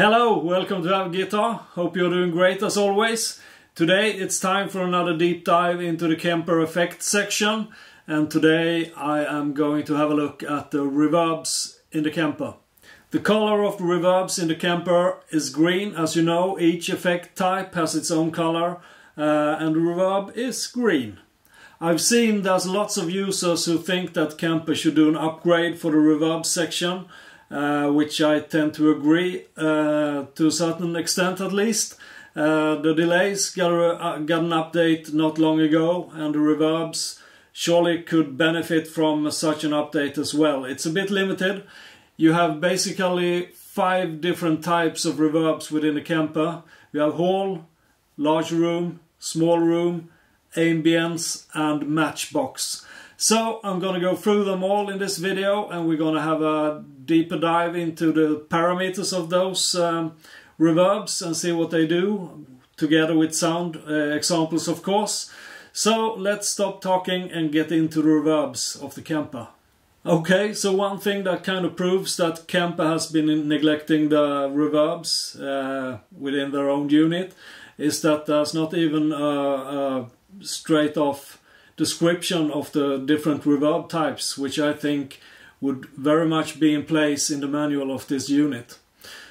Hello, welcome to Have Guitar. Hope you're doing great as always. Today it's time for another deep dive into the Kemper effects section, and today I am going to have a look at the reverbs in the Kemper. The color of the reverbs in the Kemper is green. As you know, each effect type has its own color, and the reverb is green. I've seen there's lots of users who think that Kemper should do an upgrade for the reverb section, which I tend to agree to a certain extent at least. The delays got an update not long ago, and the reverbs surely could benefit from such an update as well. It's a bit limited. You have basically 5 different types of reverbs within the Kemper. You have hall, large room, small room, ambience and matchbox. So I'm going to go through them all in this video, and we're going to have a deeper dive into the parameters of those reverbs and see what they do, together with sound examples of course. So let's stop talking and get into the reverbs of the Kemper. Okay, so one thing that kind of proves that Kemper has been neglecting the reverbs within their own unit is that there's not even a straight off description of the different reverb types, which I think would very much be in place in the manual of this unit.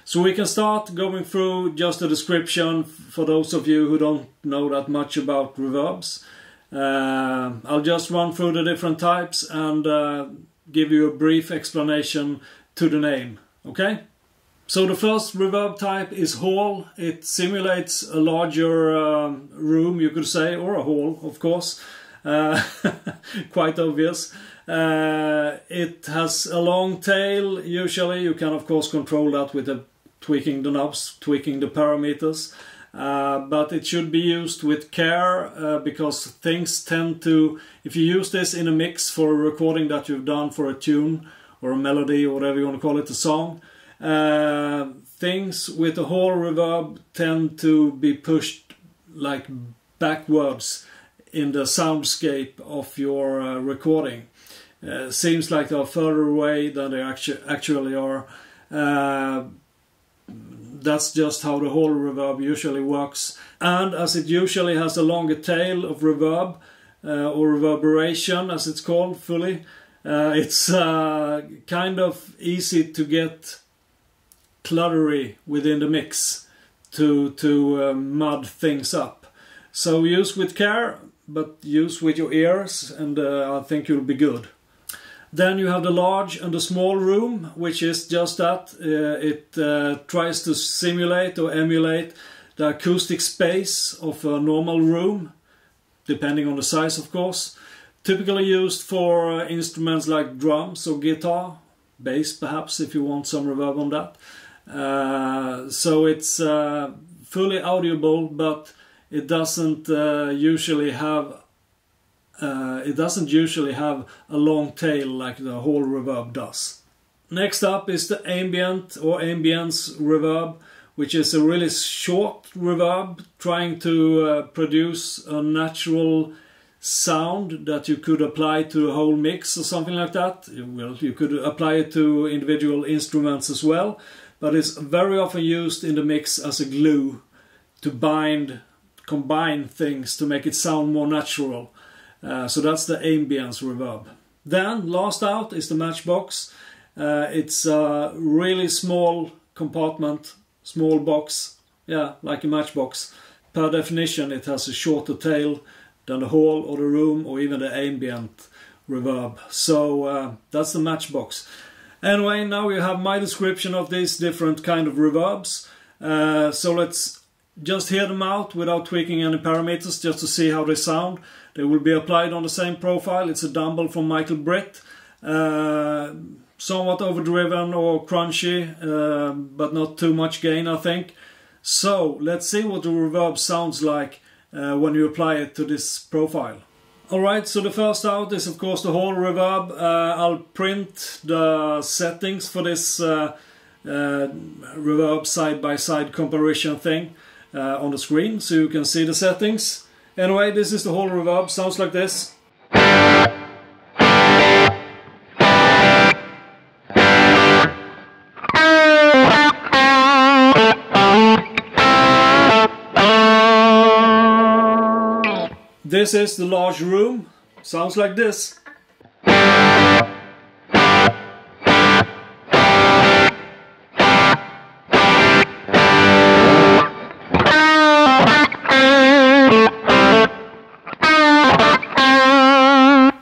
So we can start going through just a description for those of you who don't know that much about reverbs. I'll just run through the different types and give you a brief explanation to the name. Okay? So the first reverb type is hall. It simulates a larger room, you could say, or a hall, of course. Quite obvious. It has a long tail usually. You can of course control that with tweaking the knobs, tweaking the parameters, but it should be used with care because things tend to, if you use this in a mix for a recording that you've done for a tune or a melody or whatever you want to call it, a song, things with a hall reverb tend to be pushed like backwards in the soundscape of your recording. Seems like they're further away than they actually are. That's just how the hall reverb usually works. And as it usually has a longer tail of reverb, or reverberation as it's called fully, it's kind of easy to get cluttery within the mix, to mud things up. So use with care, but use with your ears, and I think you'll be good. Then you have the large and the small room, which is just that. It tries to simulate or emulate the acoustic space of a normal room, depending on the size of course. Typically used for instruments like drums or guitar, bass perhaps if you want some reverb on that. So it's fully audible, but it doesn't usually have a long tail like the hall reverb does. Next up is the ambient or ambience reverb, which is a really short reverb trying to produce a natural sound that you could apply to a whole mix or something like that. Well, you could apply it to individual instruments as well, but it's very often used in the mix as a glue to combine things to make it sound more natural. So that's the ambience reverb. Then last out is the matchbox. It's a really small compartment, small box, yeah, like a matchbox. Per definition it has a shorter tail than the hall or the room or even the ambient reverb. So that's the matchbox. Anyway, now you have my description of these different kind of reverbs. So let's just hear them out without tweaking any parameters, just to see how they sound. They will be applied on the same profile. It's a Dumble from Michael Britt. Somewhat overdriven or crunchy, but not too much gain, I think. So let's see what the reverb sounds like when you apply it to this profile. Alright, so the first out is of course the hall reverb. I'll print the settings for this reverb side-by-side comparison thing on the screen, so you can see the settings. Anyway, this is the whole reverb, sounds like this. This is the large room. Sounds like this.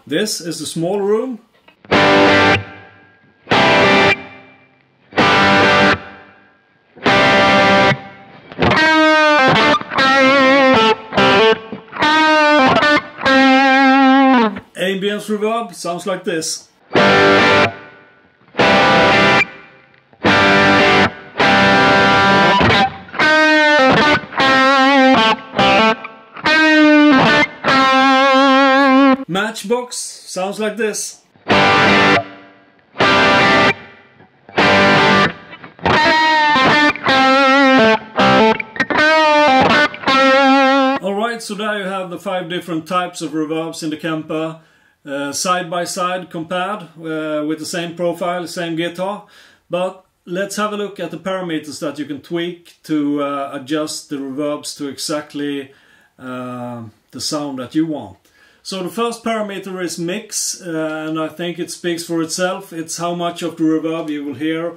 This is the small room. Ambience reverb sounds like this. Matchbox sounds like this. Alright, so there you have the 5 different types of reverbs in the Kemper. Side by side compared with the same profile, same guitar. But let's have a look at the parameters that you can tweak to adjust the reverbs to exactly the sound that you want. So the first parameter is mix, and I think it speaks for itself. It's how much of the reverb you will hear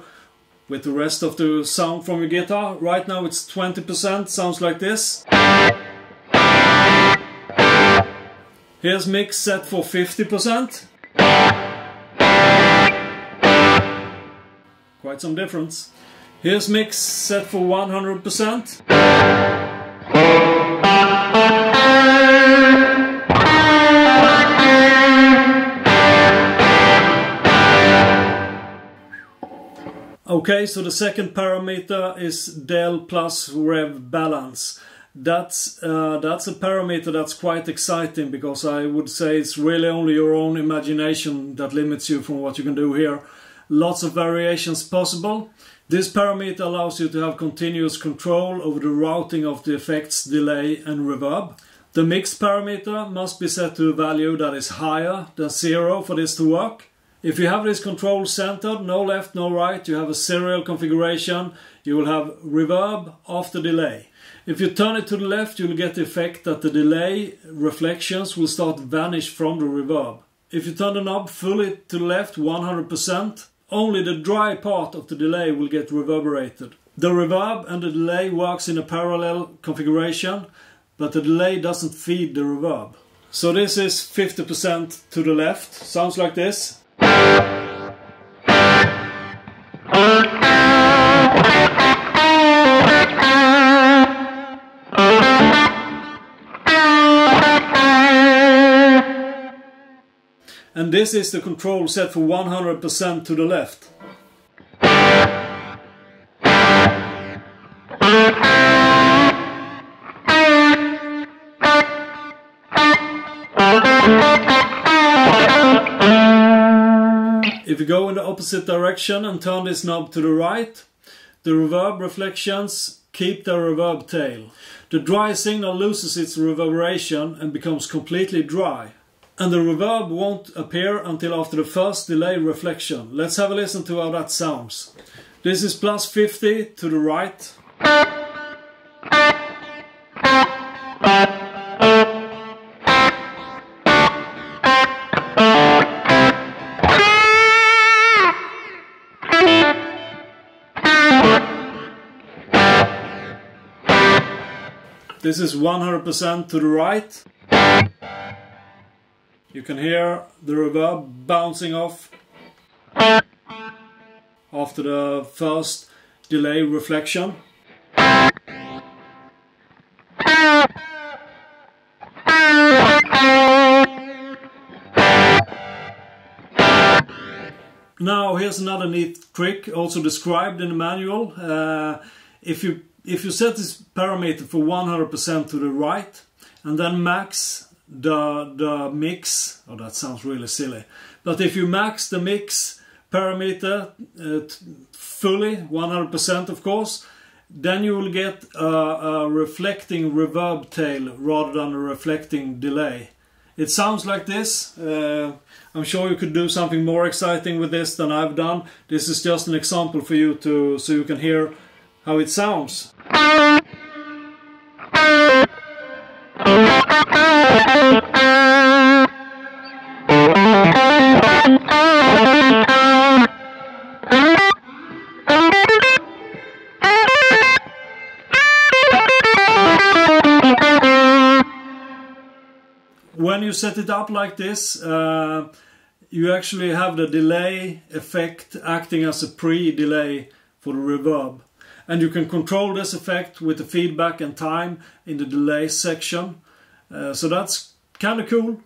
with the rest of the sound from your guitar. Right now it's 20%, sounds like this. Here's mix set for 50%. Quite some difference. Here's mix set for 100%. Okay, so the second parameter is del plus rev balance. That's a parameter that's quite exciting, because I would say it's really only your own imagination that limits you from what you can do here. Lots of variations possible. This parameter allows you to have continuous control over the routing of the effects, delay and reverb. The mix parameter must be set to a value that is higher than 0 for this to work. If you have this control centered, no left, no right, you have a serial configuration, you will have reverb after delay. If you turn it to the left, you'll get the effect that the delay reflections will start to vanish from the reverb. If you turn the knob fully to the left, 100%, only the dry part of the delay will get reverberated. The reverb and the delay works in a parallel configuration, but the delay doesn't feed the reverb. So this is 50% to the left, sounds like this. And this is the control set for 100% to the left. If you go in the opposite direction and turn this knob to the right, the reverb reflections keep their reverb tail. The dry signal loses its reverberation and becomes completely dry. And the reverb won't appear until after the first delay reflection. Let's have a listen to how that sounds. This is plus 50 to the right. This is 100% to the right. You can hear the reverb bouncing off after the first delay reflection. Now here's another neat trick, also described in the manual. If you set this parameter for 100% to the right and then max the mix, oh, that sounds really silly, but if you max the mix parameter fully, 100% of course, then you will get a reflecting reverb tail rather than a reflecting delay. It sounds like this. I'm sure you could do something more exciting with this than I've done. This is just an example for you so you can hear how it sounds. when you set it up like this, you actually have the delay effect acting as a pre-delay for the reverb. And you can control this effect with the feedback and time in the delay section. So that's kind of cool.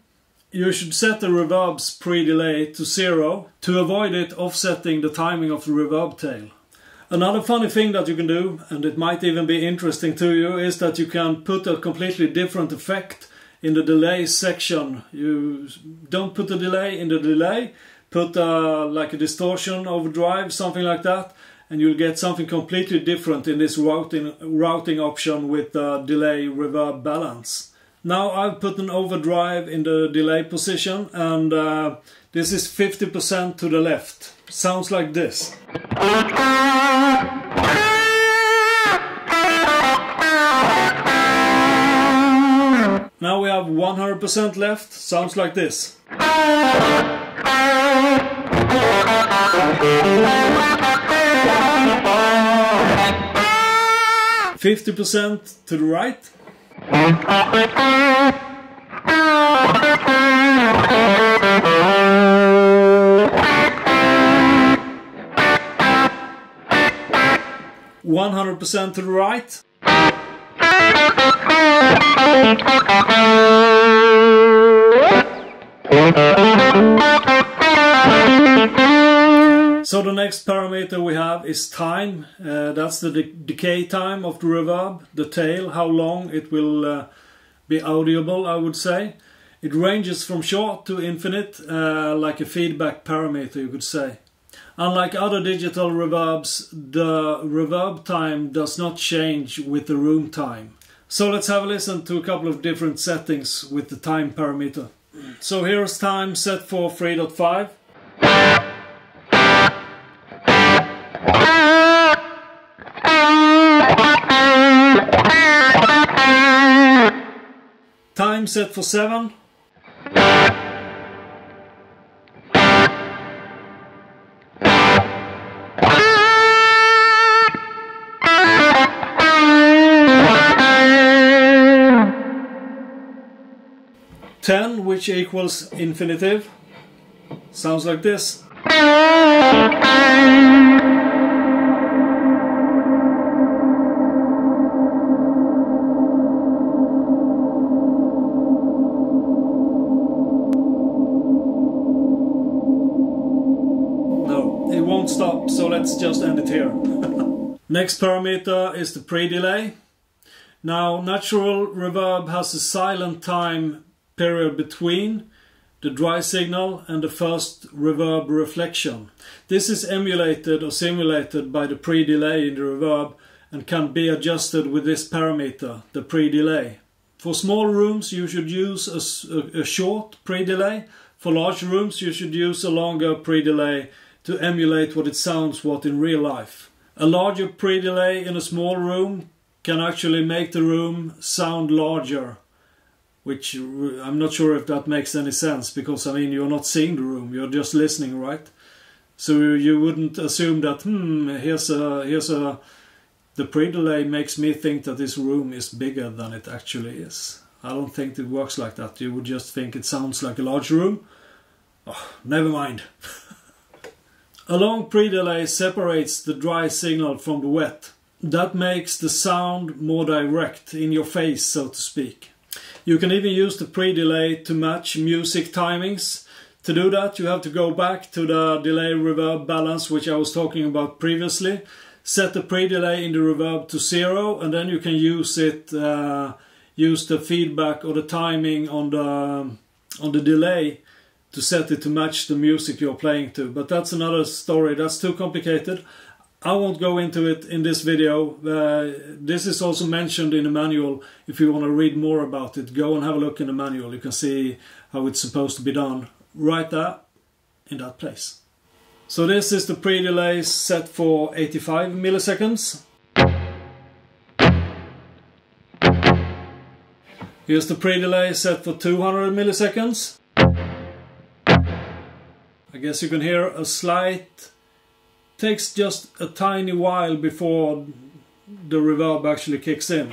You should set the reverb's pre-delay to 0 to avoid it offsetting the timing of the reverb tail. Another funny thing that you can do, and it might even be interesting to you, is that you can put a completely different effect in the delay section. You don't put a delay in the delay, put like a distortion overdrive, something like that, and you'll get something completely different in this routing option with the delay reverb balance. Now I've put an overdrive in the delay position, and this is 50% to the left. Sounds like this. Now we have 100% left, sounds like this. "50% to the right. "100% to the right. So the next parameter we have is time. That's the decay time of the reverb, the tail, how long it will be audible, I would say. It ranges from short to infinite, like a feedback parameter, you could say. Unlike other digital reverbs, the reverb time does not change with the room time. So let's have a listen to a couple of different settings with the time parameter. So here's time set for 3.5. Time set for 7. "10", which equals infinitive, sounds like this. No, it won't stop, so let's just end it here. Next parameter is the pre-delay. Now, natural reverb has a silent time period between the dry signal and the first reverb reflection. This is emulated or simulated by the pre-delay in the reverb and can be adjusted with this parameter, the pre-delay. For small rooms you should use a short pre-delay. For large rooms you should use a longer pre-delay to emulate what it sounds what in real life. A larger pre-delay in a small room can actually make the room sound larger, which I'm not sure if that makes any sense, because I mean, you're not seeing the room, you're just listening, right? So you wouldn't assume that, the pre-delay makes me think that this room is bigger than it actually is. I don't think it works like that. You would just think it sounds like a large room. Oh, never mind. A long pre-delay separates the dry signal from the wet. That makes the sound more direct, in your face, so to speak. You can even use the pre-delay to match music timings. To do that, you have to go back to the delay reverb balance, which I was talking about previously. Set the pre-delay in the reverb to 0, and then you can use it, use the feedback or the timing on the delay to set it to match the music you're playing to. But that's another story, that's too complicated. I won't go into it in this video. This is also mentioned in the manual. If you want to read more about it, go and have a look in the manual. You can see how it's supposed to be done right there in that place. So this is the pre-delay set for 85 milliseconds. Here's the pre-delay set for 200 milliseconds. I guess you can hear a slight... takes just a tiny while before the reverb actually kicks in.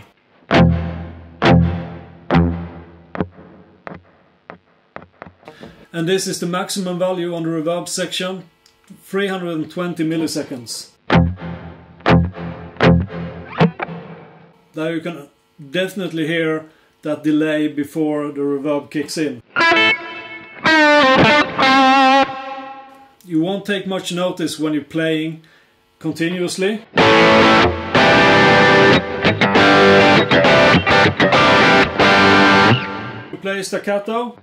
and this is the maximum value on the reverb section, 320 milliseconds. Now you can definitely hear that delay before the reverb kicks in. You won't take much notice when you're playing continuously. You play staccato.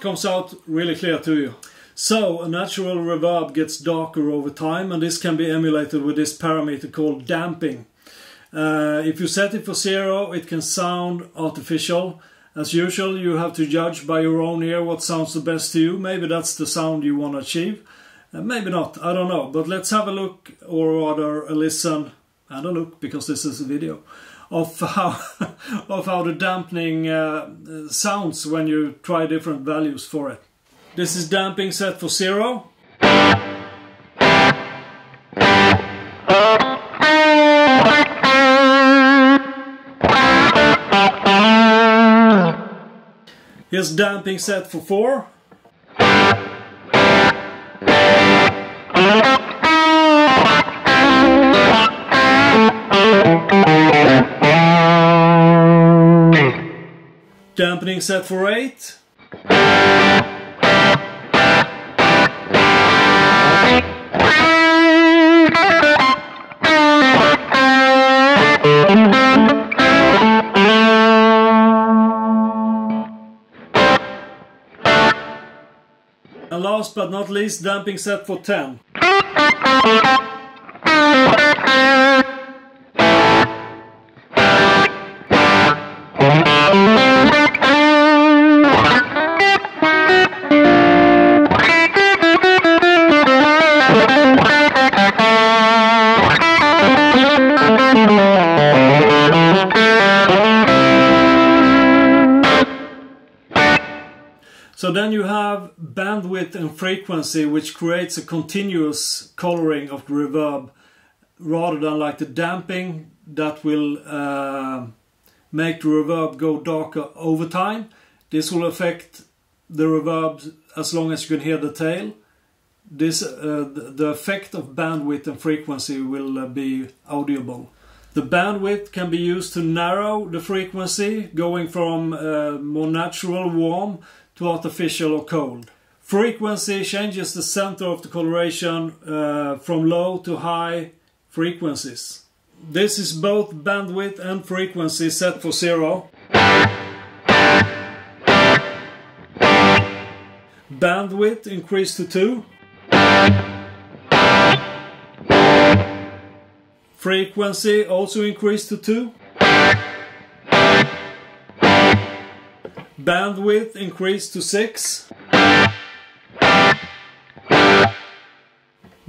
Comes out really clear to you. So a natural reverb gets darker over time, and this can be emulated with this parameter called damping. If you set it for 0, it can sound artificial. As usual, you have to judge by your own ear what sounds the best to you. Maybe that's the sound you want to achieve. Maybe not, I don't know. But let's have a look, or rather a listen, and a look, because this is a video, of how, the dampening sounds when you try different values for it. This is damping set for 0. Here's damping set for 4. Dampening set for 8. And last but not least, damping set for 10. So then you have bandwidth and frequency, which creates a continuous coloring of the reverb, rather than like the damping that will make the reverb go darker over time. This will affect the reverb as long as you can hear the tail. This, the effect of bandwidth and frequency will be audible. The bandwidth can be used to narrow the frequency, going from more natural, warm, to artificial or cold. Frequency changes the center of the coloration from low to high frequencies. This is both bandwidth and frequency set for 0. Bandwidth increased to 2. Frequency also increased to 2. Bandwidth increased to 6.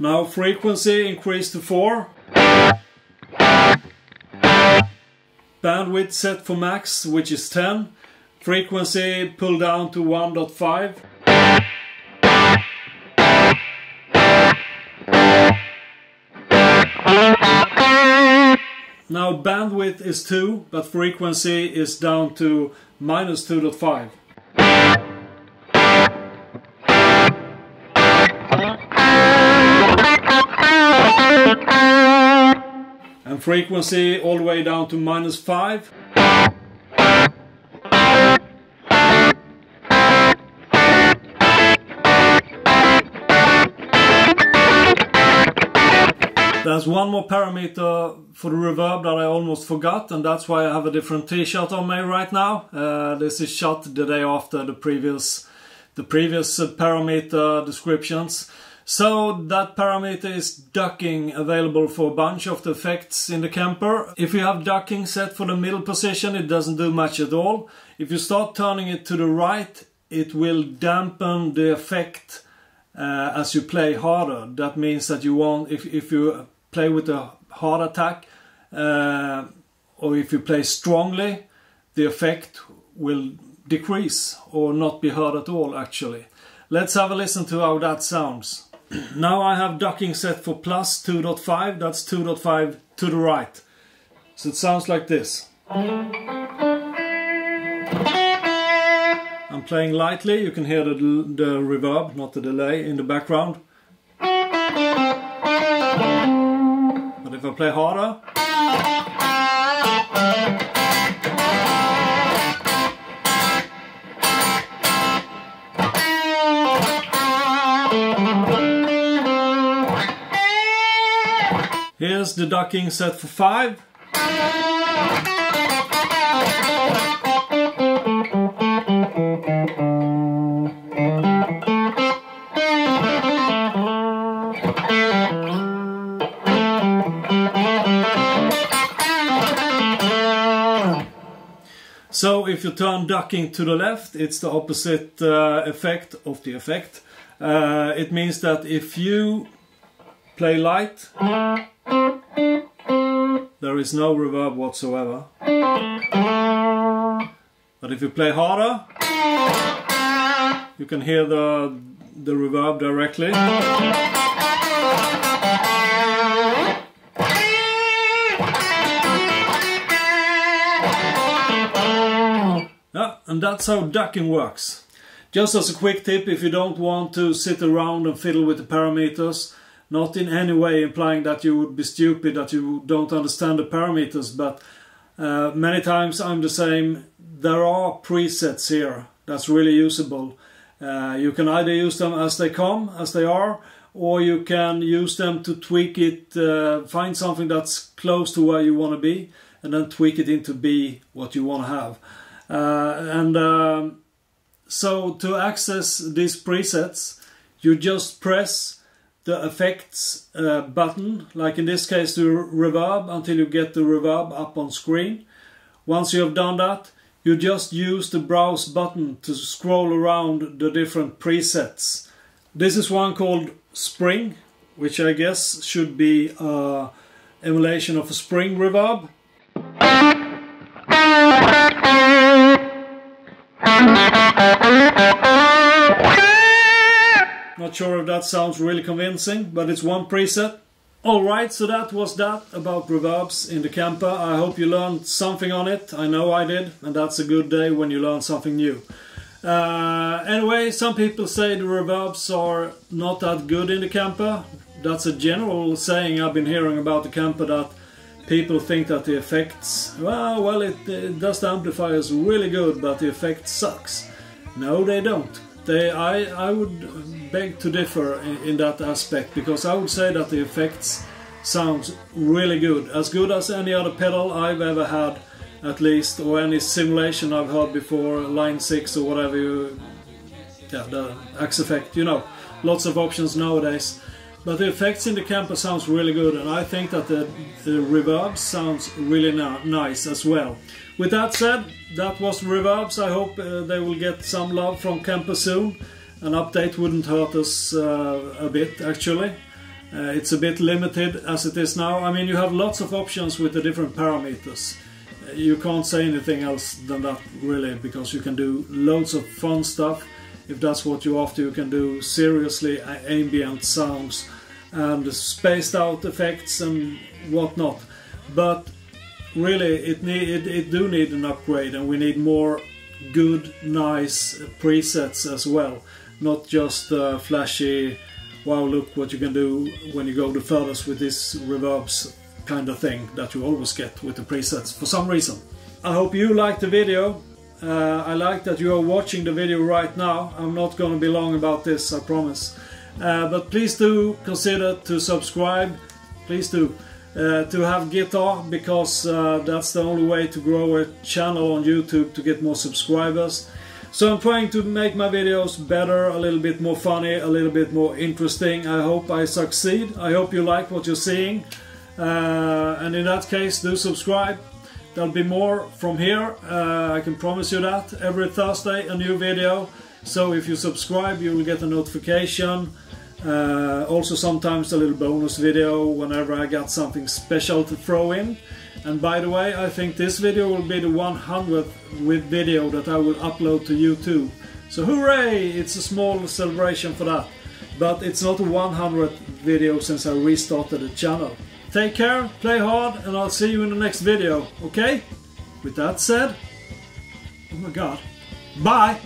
Now frequency increased to 4. Bandwidth set for max, which is 10. Frequency pulled down to 1.5. Now bandwidth is 2, but frequency is down to minus 2.5. And frequency all the way down to minus 5. There's one more parameter for the reverb that I almost forgot, and that's why I have a different t-shirt on me right now. This is shot the day after the previous parameter descriptions. So that parameter is ducking, available for a bunch of the effects in the Kemper. If you have ducking set for the middle position, it doesn't do much at all. If you start turning it to the right, it will dampen the effect as you play harder. That means that you want, if you play with a hard attack, or if you play strongly, the effect will decrease or not be heard at all, actually. Let's have a listen to how that sounds. Now I have ducking set for plus 2.5, that's 2.5 to the right. So it sounds like this. I'm playing lightly, you can hear the reverb, not the delay, in the background. But if I play harder, here's the ducking set for 5. So if you turn ducking to the left, it's the opposite effect of the effect. It means that if you play light, there is no reverb whatsoever. But if you play harder, you can hear the reverb directly. Yeah, and that's how ducking works. Just as a quick tip, if you don't want to sit around and fiddle with the parameters, not in any way implying that you would be stupid, that you don't understand the parameters, but many times I'm the same. There are presets here that's really usable. You can either use them as they come, as they are, or you can use them to tweak it, find something that's close to where you want to be, and then tweak it into be what you want to have. So to access these presets, you just press the effects button, like in this case the reverb, until you get the reverb up on screen. Once you have done that, you just use the browse button to scroll around the different presets. This is one called Spring, which I guess should be an emulation of a spring reverb. Not sure if that sounds really convincing, but it's one preset. Alright, so that was that about reverbs in the Kemper. I hope you learned something on it. I know I did, and that's a good day when you learn something new. Anyway, some people say the reverbs are not that good in the Kemper. That's a general saying I've been hearing about the Kemper, that people think that the effects, well, it does the amplifiers really good, but the effect sucks. No, they don't. I would beg to differ in that aspect, because I would say that the effects sounds really good as any other pedal I've ever had, at least, or any simulation I've heard before, Line 6 or whatever, the Axe effect, you know, lots of options nowadays. But the effects in the Kemper sounds really good, and I think that the reverb sounds really nice as well. With that said, that was reverbs. I hope they will get some love from Kemper soon. An update wouldn't hurt us a bit, actually. It's a bit limited as it is now. I mean, you have lots of options with the different parameters. You can't say anything else than that, really, because you can do loads of fun stuff. If that's what you're after, you can do seriously ambient sounds and spaced out effects and whatnot. But really, it do need an upgrade, and we need more good, nice presets as well. Not just flashy, wow, look what you can do when you go the furthest with this reverbs kind of thing that you always get with the presets for some reason. I hope you liked the video. I like that you are watching the video right now. I'm not going to be long about this, I promise. But please do consider to subscribe. Please do. To Have Guitar, because that's the only way to grow a channel on YouTube, to get more subscribers. So I'm trying to make my videos better, a little bit more funny, a little bit more interesting. I hope I succeed. I hope you like what you're seeing. And in that case, do subscribe. There'll be more from here, I can promise you that. Every Thursday a new video, so if you subscribe you will get a notification. Also sometimes a little bonus video whenever I got something special to throw in. And by the way, I think this video will be the 100th video that I will upload to YouTube. So hooray! It's a small celebration for that. but it's not 100 video since I restarted the channel. Take care, play hard, and I'll see you in the next video, okay? With that said, oh my god, bye!